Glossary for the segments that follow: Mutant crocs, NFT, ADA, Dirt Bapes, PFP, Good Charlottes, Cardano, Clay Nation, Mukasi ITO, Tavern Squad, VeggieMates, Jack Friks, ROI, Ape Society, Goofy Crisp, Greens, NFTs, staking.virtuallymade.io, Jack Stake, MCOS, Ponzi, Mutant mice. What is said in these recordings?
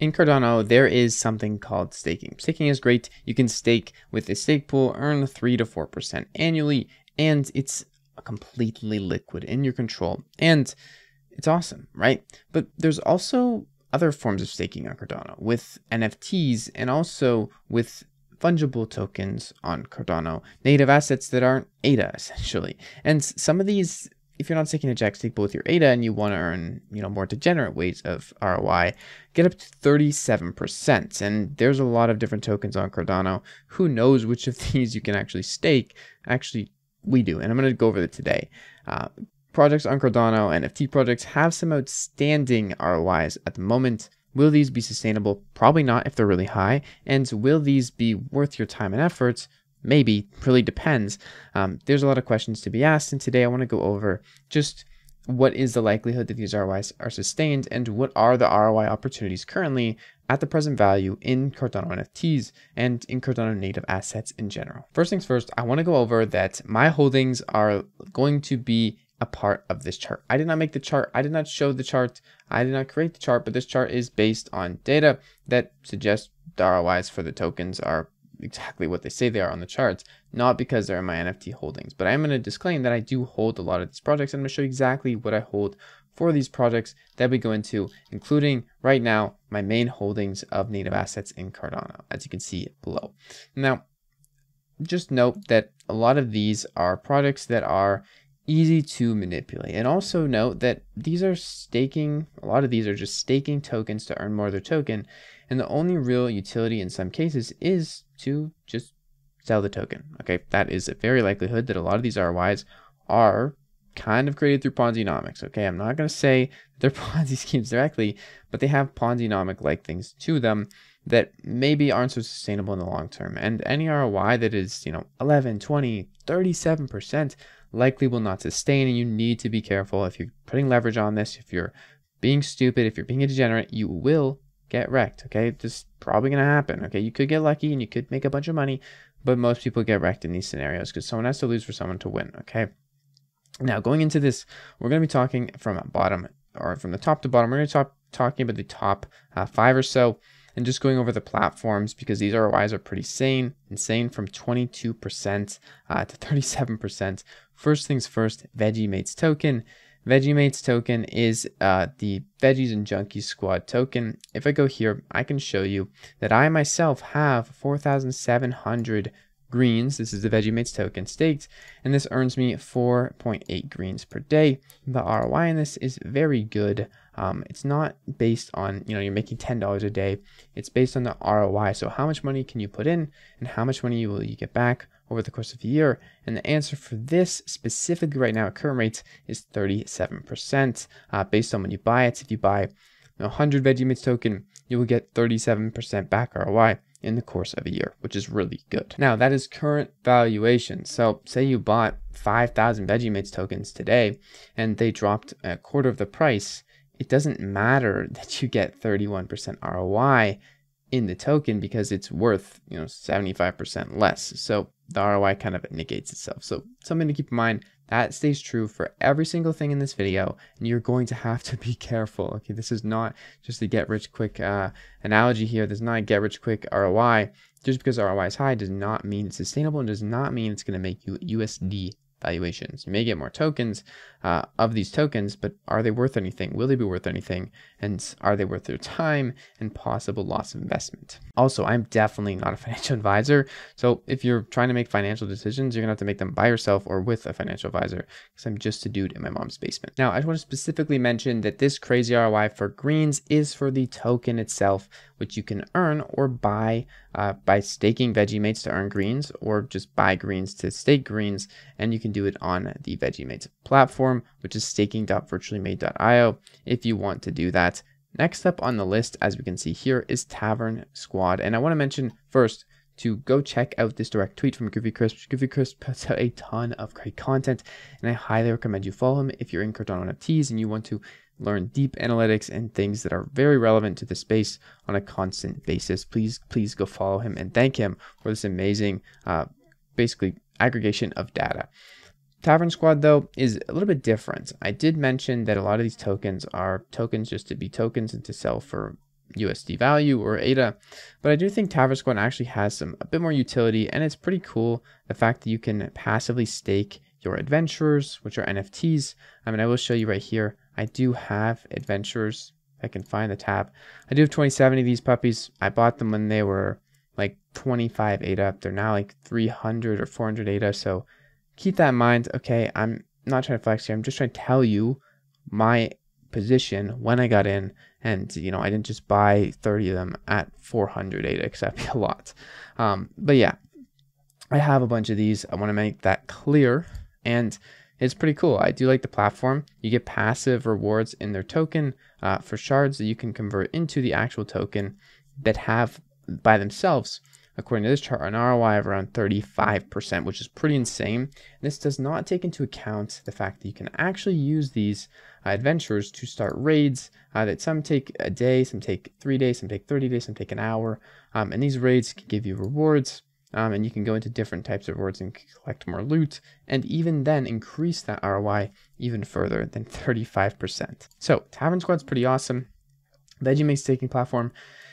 In Cardano, there is something called staking. Staking is great. You can stake with a stake pool, earn 3 to 4% annually, and it's completely liquid in your control. And it's awesome, right? But there's also other forms of staking on Cardano with NFTs and also with fungible tokens on Cardano, native assets that aren't ADA essentially. And some of these, if you're not staking a Jack Stake pool with your ADA and you want to earn, more degenerate ways of ROI, get up to 37%. And there's a lot of different tokens on Cardano. Who knows which of these you can actually stake? Actually, we do, and I'm going to go over it today. Projects on Cardano, NFT projects, have some outstanding ROIs at the moment. Will these be sustainable? Probably not if they're really high. And will these be worth your time and efforts? Maybe, really depends. There's a lot of questions to be asked, and today I want to go over just what is the likelihood that these ROIs are sustained and what are the ROI opportunities currently at the present value in Cardano NFTs and in Cardano native assets in general. First things first, I want to go over that my holdings are going to be a part of this chart. I did not make the chart. I did not show the chart. I did not create the chart, but this chart is based on data that suggests the ROIs for the tokens are exactly what they say they are on the charts, not because they're in my NFT holdings. But I am going to disclaim that I do hold a lot of these projects. I'm going to show you exactly what I hold for these projects that we go into, including right now, my main holdings of native assets in Cardano, as you can see below. Now, just note that a lot of these are projects that are easy to manipulate, and also note that these are staking, a lot of these are just staking tokens to earn more of their token, and the only real utility in some cases is to just sell the token. Okay, that is a very likelihood that a lot of these ROIs are kind of created through Ponzi-nomics. Okay, I'm not going to say they're Ponzi schemes directly, but they have Ponzi-nomic like things to them that maybe aren't so sustainable in the long term, and any ROI that is 11, 20, 37% likely will not sustain, and you need to be careful. If you're putting leverage on this, if you're being stupid, if you're being a degenerate, you will get wrecked. Okay, this is probably gonna happen. Okay, you could get lucky and you could make a bunch of money, but most people get wrecked in these scenarios because someone has to lose for someone to win. Okay, now going into this, we're gonna be talking from bottom, or from the top to bottom. We're gonna be talking about the top 5 or so, and just going over the platforms, because these ROIs are pretty insane, from 22% to 37%. First things first, VeggieMates token. VeggieMates token is the Veggies and Junkies Squad token. If I go here, I can show you that I myself have 4,700 Greens. This is the VeggieMates token staked, and this earns me 4.8 Greens per day. The ROI in this is very good. It's not based on, you're making $10 a day. It's based on the ROI. So how much money can you put in and how much money will you get back over the course of the year? And the answer for this specifically right now at current rates is 37% based on when you buy it. If you buy 100 VeggieMates token, you will get 37% back ROI in the course of a year, which is really good. Now, that is current valuation. So say you bought 5,000 VeggieMates tokens today and they dropped a quarter of the price. It doesn't matter that you get 31% ROI in the token because it's worth 75% less. So the ROI kind of negates itself. So something to keep in mind, that stays true for every single thing in this video, and you're going to have to be careful. Okay, this is not just a get rich quick analogy here. There's not a get rich quick ROI. Just because ROI is high does not mean it's sustainable and does not mean it's going to make you USD valuations. You may get more tokens of these tokens, but are they worth anything? Will they be worth anything? And are they worth their time and possible loss of investment? Also, I'm definitely not a financial advisor. So if you're trying to make financial decisions, you're gonna have to make them by yourself or with a financial advisor, because I'm just a dude in my mom's basement. Now, I just want to specifically mention that this crazy ROI for Greens is for the token itself, which you can earn or buy by staking VeggieMates to earn Greens, or just buy Greens to stake Greens. And you can do it on the VeggieMates platform, which is staking.virtuallymade.io if you want to do that. Next up on the list, as we can see here, is Tavern Squad. And I want to mention first to go check out this direct tweet from Goofy Crisp. Goofy Crisp puts out a ton of great content, and I highly recommend you follow him if you're in Cardano NFTs and you want to learn deep analytics and things that are very relevant to the space on a constant basis. Please go follow him and thank him for this amazing, basically, aggregation of data. Tavern Squad, though, is a little bit different. I did mention that a lot of these tokens are tokens just to be tokens and to sell for USD value or ADA, but I do think Tavern Squad actually has a bit more utility, and it's pretty cool the fact that you can passively stake your adventurers, which are NFTs. I mean, I will show you right here. I do have adventurers. I can find the tab. I do have 27 of these puppies. I bought them when they were like 25 ADA. They're now like 300 or 400 ADA. So keep that in mind. Okay, I'm not trying to flex here. I'm just trying to tell you my position when I got in, and you know, I didn't just buy 30 of them at 400 ADA because that'd be a lot. But yeah, I have a bunch of these. I want to make that clear, and it's pretty cool. I do like the platform. You get passive rewards in their token for shards that you can convert into the actual token that have by themselves, according to this chart, an ROI of around 35%, which is pretty insane. This does not take into account the fact that you can actually use these adventurers to start raids that some take a day, some take 3 days, some take 30 days, some take an hour. And these raids can give you rewards. And you can go into different types of rewards and collect more loot, and even then increase that ROI even further than 35%. So Tavern Squad's pretty awesome. VeggieMates staking platform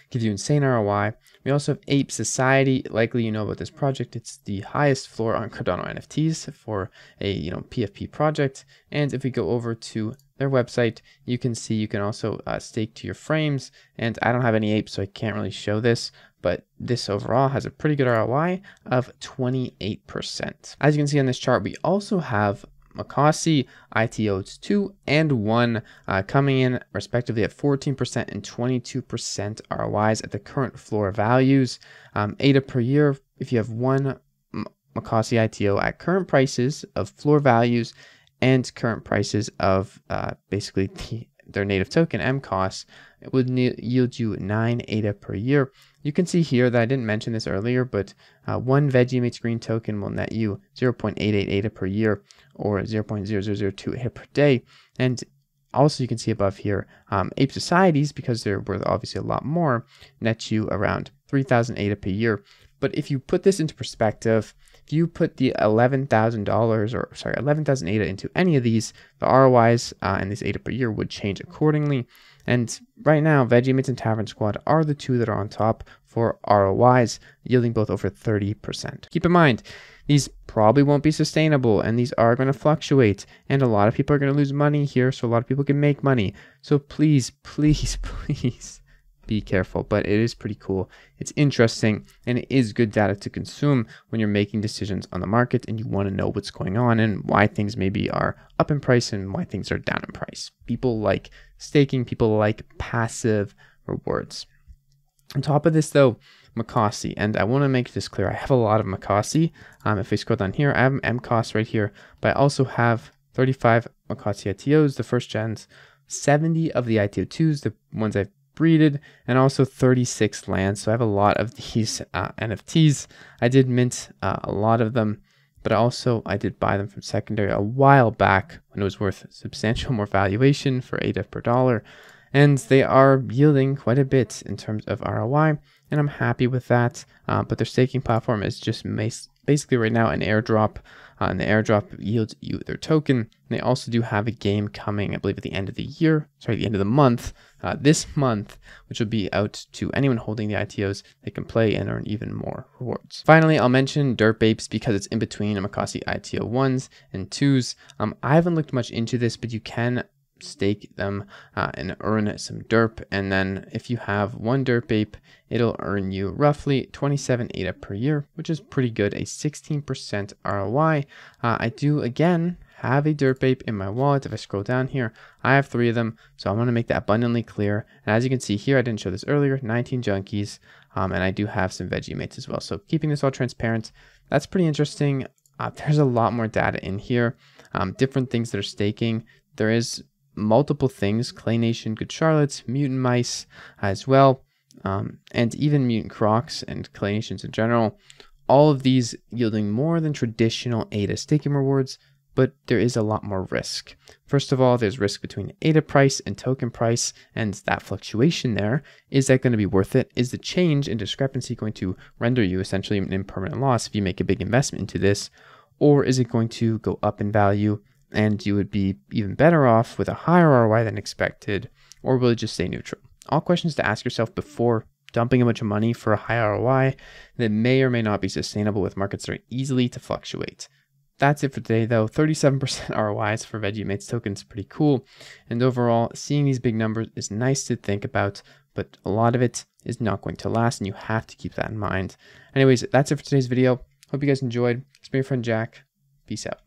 gives you insane ROI. We also have Ape Society. Likely you know about this project. It's the highest floor on Cardano NFTs for a PFP project. And if we go over to their website, you can see you can also stake to your frames. And I don't have any apes, so I can't really show this, but this overall has a pretty good ROI of 28%. As you can see on this chart, we also have Mukasi ITO 2 and 1 coming in respectively at 14% and 22% ROIs at the current floor values. ADA per year, if you have one Mukasi ITO at current prices of floor values and current prices of basically their native token MCOS, it would yield you 9 ADA per year. You can see here that I didn't mention this earlier, but one VeggieMates green token will net you 0.88 ADA per year or 0.0002 ADA per day. And also you can see above here, Ape Societies, because they're worth obviously a lot more, net you around 3,000 ADA per year. But if you put this into perspective, if you put the $11,000 ADA into any of these, the ROIs and this ADA per year would change accordingly. And right now, VeggieMates and Tavern Squad are the two that are on top for ROIs, yielding both over 30%. Keep in mind, these probably won't be sustainable, and these are going to fluctuate, and a lot of people are going to lose money here, so a lot of people can make money. So please, please, please be careful, but it is pretty cool. It's interesting, and it is good data to consume when you're making decisions on the market and you want to know what's going on and why things maybe are up in price and why things are down in price. People like staking, people like passive rewards. On top of this though, Mukasi, and I want to make this clear, I have a lot of Mukasi. If we scroll down here, I have MCOS right here, but I also have 35 Mukasi ITOs, the first gens, 70 of the ITO2s, the ones I've breeded, and also 36 lands. So I have a lot of these NFTs. I did mint a lot of them, but also I did buy them from secondary a while back when it was worth substantial more valuation for ADA per dollar, and they are yielding quite a bit in terms of ROI, and I'm happy with that. But their staking platform is just basically right now an airdrop, and the airdrop yields you their token. And they also do have a game coming, I believe, at the end of the year, sorry, the end of the month, this month, which will be out to anyone holding the ITOs. They can play and earn even more rewards. Finally, I'll mention Dirt Bapes because it's in between Mukasi ITO 1s and 2s. I haven't looked much into this, but you can stake them and earn some derp, and then if you have one Dirt Bape, it'll earn you roughly 27 ADA per year, which is pretty good, a 16% ROI. I do again have a Dirt Bape in my wallet. If I scroll down here, I have 3 of them, so I want to make that abundantly clear. And as you can see here, I didn't show this earlier, 19 junkies, and I do have some VeggieMates as well, so keeping this all transparent. That's pretty interesting. There's a lot more data in here, different things that are staking. There is multiple things, Clay Nation, Good Charlottes, Mutant Mice as well, and even Mutant Crocs and Clay Nations in general. All of these yielding more than traditional ADA staking rewards, but there is a lot more risk. First of all, there's risk between ADA price and token price, and that fluctuation there. Is that going to be worth it? Is the change in discrepancy going to render you essentially an impermanent loss if you make a big investment into this, or is it going to go up in value and you would be even better off with a higher ROI than expected, or will it just stay neutral? All questions to ask yourself before dumping a bunch of money for a high ROI that may or may not be sustainable with markets that are easily to fluctuate. That's it for today though. 37% ROIs for VeggieMates tokens, pretty cool. And overall, seeing these big numbers is nice to think about, but a lot of it is not going to last and you have to keep that in mind. Anyways, that's it for today's video. Hope you guys enjoyed. It's been your friend Jack. Peace out.